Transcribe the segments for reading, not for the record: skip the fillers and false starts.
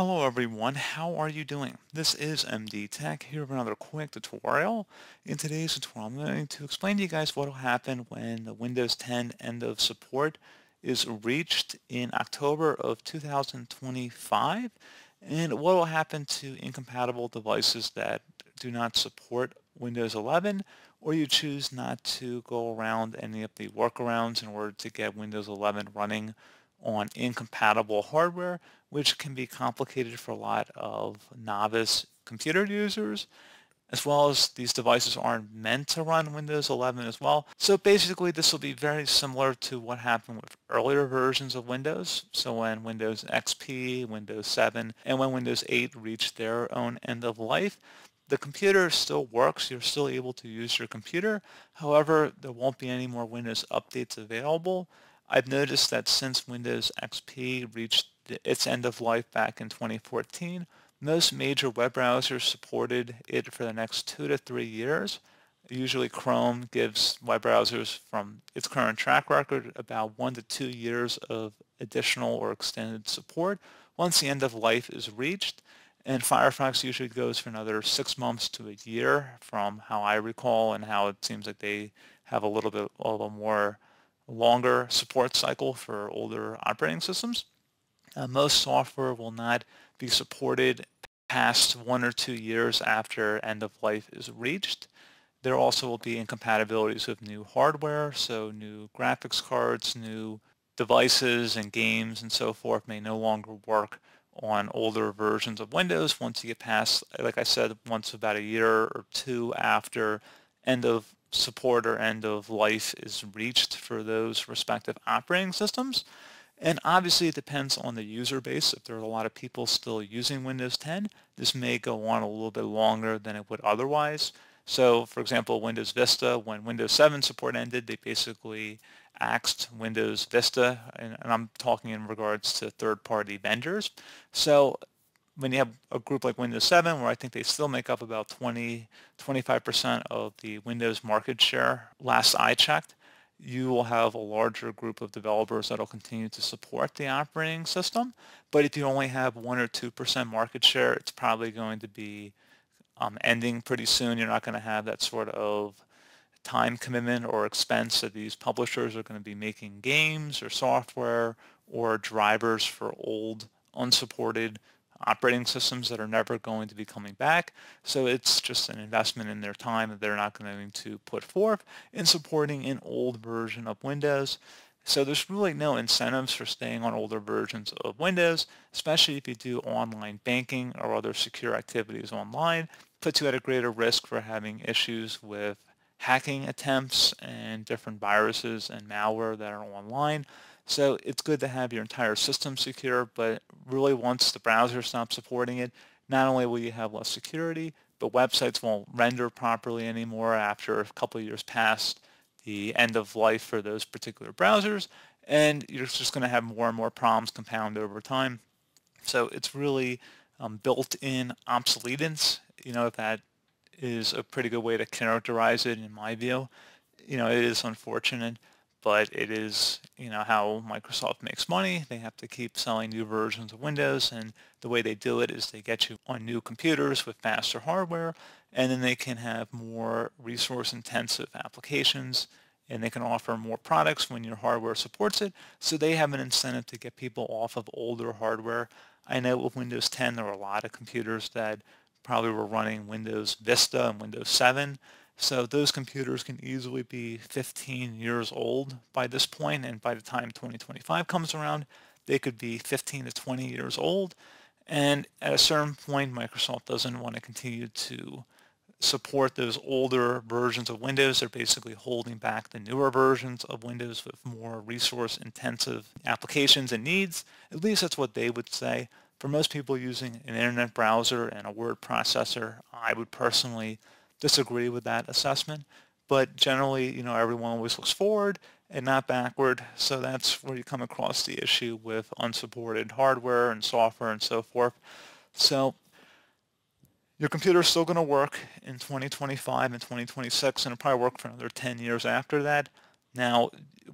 Hello everyone, how are you doing? This is MD Tech here with another quick tutorial. In today's tutorial, I'm going to explain to you guys what will happen when the Windows 10 end of support is reached in October of 2025 and what will happen to incompatible devices that do not support Windows 11 or you choose not to go around any of the workarounds in order to get Windows 11 running on incompatible hardware, which can be complicated for a lot of novice computer users, as well as these devices aren't meant to run Windows 11 as well. So basically this will be very similar to what happened with earlier versions of Windows. So when Windows XP, Windows 7, and when Windows 8 reached their own end of life, the computer still works, you're still able to use your computer. However, there won't be any more Windows updates available. I've noticed that since Windows XP reached its end of life back in 2014, most major web browsers supported it for the next 2 to 3 years. Usually Chrome gives web browsers from its current track record about 1 to 2 years of additional or extended support once the end of life is reached, and Firefox usually goes for another 6 months to a year from how I recall, and how it seems like they have a little bit of a more longer support cycle for older operating systems. Most software will not be supported past 1 or 2 years after end of life is reached. There also will be incompatibilities with new hardware, so new graphics cards, new devices and games and so forth may no longer work on older versions of Windows once you get past, like I said, once about a year or two after end of support or end of life is reached for those respective operating systems. And obviously it depends on the user base. If there are a lot of people still using Windows 10, this may go on a little bit longer than it would otherwise. So for example, Windows Vista, when Windows 7 support ended, they basically axed Windows Vista, and I'm talking in regards to third-party vendors. So when you have a group like Windows 7, where I think they still make up about 20-25% of the Windows market share, last I checked, you will have a larger group of developers that will continue to support the operating system. But if you only have 1 or 2% market share, it's probably going to be ending pretty soon. You're not going to have that sort of time commitment or expense that these publishers are going to be making games or software or drivers for old, unsupported operating systems that are never going to be coming back. So it's just an investment in their time that they're not going to put forth in supporting an old version of Windows. So there's really no incentives for staying on older versions of Windows, especially if you do online banking or other secure activities online. Puts you at a greater risk for having issues with hacking attempts and different viruses and malware that are online. So it's good to have your entire system secure, but really once the browser stops supporting it, not only will you have less security, but websites won't render properly anymore after a couple of years past the end of life for those particular browsers, and you're just going to have more and more problems compound over time. So it's really built-in obsolescence, you know, if that is a pretty good way to characterize it in my view. You know, it is unfortunate, but it is, you know, how Microsoft makes money. They have to keep selling new versions of Windows, and the way they do it is they get you on new computers with faster hardware, and then they can have more resource-intensive applications, and they can offer more products when your hardware supports it, so they have an incentive to get people off of older hardware. I know with Windows 10 there were a lot of computers that probably were running Windows Vista and Windows 7. So those computers can easily be 15 years old by this point, and by the time 2025 comes around, they could be 15 to 20 years old. And at a certain point, Microsoft doesn't want to continue to support those older versions of Windows. They're basically holding back the newer versions of Windows with more resource-intensive applications and needs. At least that's what they would say. For most people using an internet browser and a word processor, I would personally disagree with that assessment, but generally, you know, everyone always looks forward and not backward, so that's where you come across the issue with unsupported hardware and software and so forth. So your computer is still going to work in 2025 and 2026, and it'll probably work for another 10 years after that. Now,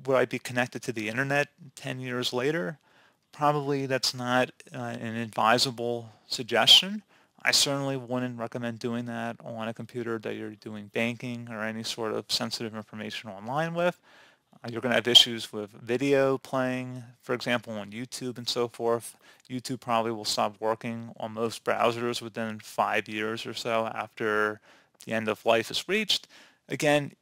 would I be connected to the internet 10 years later? probably that's not an advisable suggestion. I certainly wouldn't recommend doing that on a computer that you're doing banking or any sort of sensitive information online with. You're going to have issues with video playing, for example, on YouTube and so forth. YouTube probably will stop working on most browsers within 5 years or so after the end of life is reached. Again,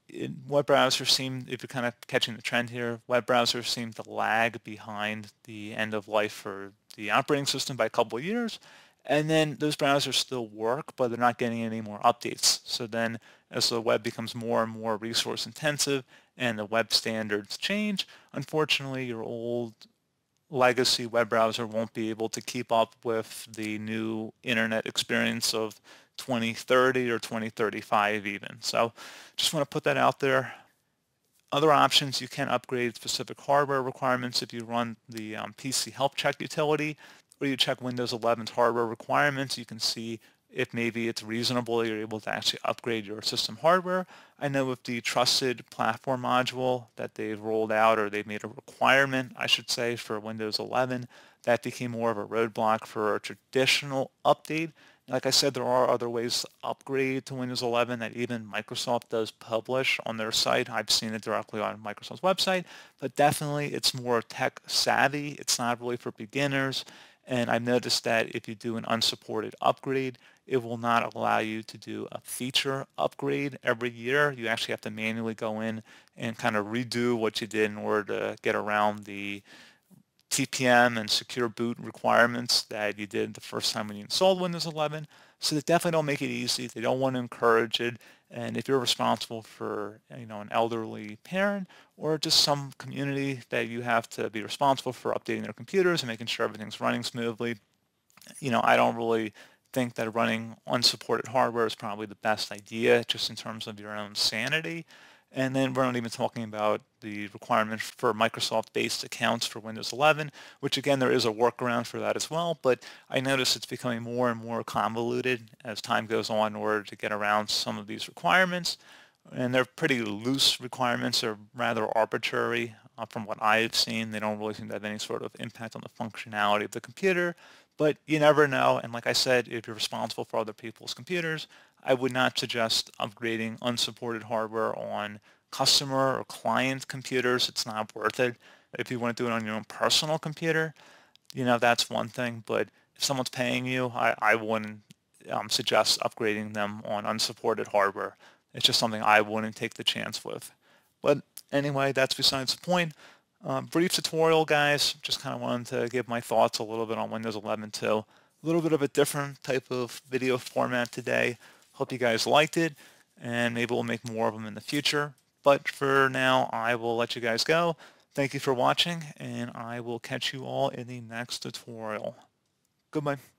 web browsers seem, if you're kind of catching the trend here, web browsers seem to lag behind the end of life for the operating system by a couple of years. And then those browsers still work, but they're not getting any more updates. So then as the web becomes more and more resource intensive and the web standards change, unfortunately your old legacy web browser won't be able to keep up with the new internet experience of 2030 or 2035 even. So just want to put that out there. Other options, you can upgrade specific hardware requirements if you run the PC Help Check utility. Where you check Windows 11's hardware requirements, you can see if maybe it's reasonable you're able to actually upgrade your system hardware. I know with the trusted platform module that they've rolled out, or they've made a requirement, I should say, for Windows 11, that became more of a roadblock for a traditional update. Like I said, there are other ways to upgrade to Windows 11 that even Microsoft does publish on their site. I've seen it directly on Microsoft's website, but definitely it's more tech savvy. It's not really for beginners. And I've noticed that if you do an unsupported upgrade, it will not allow you to do a feature upgrade every year. You actually have to manually go in and kind of redo what you did in order to get around the TPM and secure boot requirements that you did the first time when you installed Windows 11. So they definitely don't make it easy. They don't want to encourage it. And if you're responsible for, you know, an elderly parent or just some community that you have to be responsible for updating their computers and making sure everything's running smoothly, you know, I don't really think that running unsupported hardware is probably the best idea just in terms of your own sanity. And then we're not even talking about the requirement for Microsoft-based accounts for Windows 11, which again, there is a workaround for that as well, but I notice it's becoming more and more convoluted as time goes on in order to get around some of these requirements. And they're pretty loose requirements. They're rather arbitrary from what I've seen. They don't really seem to have any sort of impact on the functionality of the computer, but you never know. And like I said, if you're responsible for other people's computers, I would not suggest upgrading unsupported hardware on customer or client computers. It's not worth it. If you want to do it on your own personal computer, you know, that's one thing. But if someone's paying you, I wouldn't suggest upgrading them on unsupported hardware. It's just something I wouldn't take the chance with. But anyway, that's besides the point. Brief tutorial, guys. Just kind of wanted to give my thoughts a little bit on Windows 11 too. A little bit of a different type of video format today. Hope you guys liked it, and maybe we'll make more of them in the future. But for now, I will let you guys go. Thank you for watching, and I will catch you all in the next tutorial. Goodbye.